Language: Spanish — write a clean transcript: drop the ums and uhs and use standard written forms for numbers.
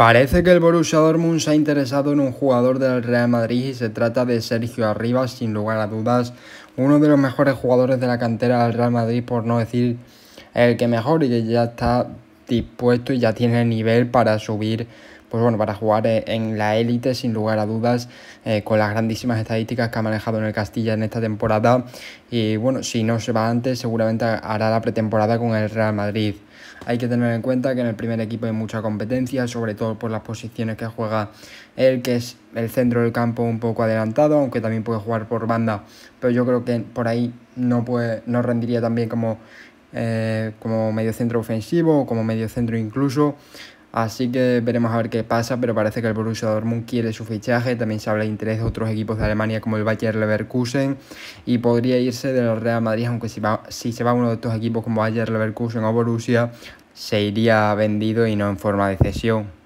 Parece que el Borussia Dortmund se ha interesado en un jugador del Real Madrid y se trata de Sergio Arribas, sin lugar a dudas, uno de los mejores jugadores de la cantera del Real Madrid, por no decir el que mejor, y que ya está dispuesto y ya tiene el nivel para subir, pues bueno, para jugar en la élite, sin lugar a dudas, con las grandísimas estadísticas que ha manejado en el Castilla en esta temporada. Y bueno, si no se va antes, seguramente hará la pretemporada con el Real Madrid. Hay que tener en cuenta que en el primer equipo hay mucha competencia, sobre todo por las posiciones que juega él, que es el centro del campo un poco adelantado, aunque también puede jugar por banda, pero yo creo que por ahí no rendiría tan bien como mediocentro ofensivo o como mediocentro incluso. Así que veremos a ver qué pasa, pero parece que el Borussia Dortmund quiere su fichaje. También se habla de interés de otros equipos de Alemania como el Bayer Leverkusen, y podría irse del Real Madrid, aunque si se va uno de estos equipos como Bayer Leverkusen o Borussia, se iría vendido y no en forma de cesión.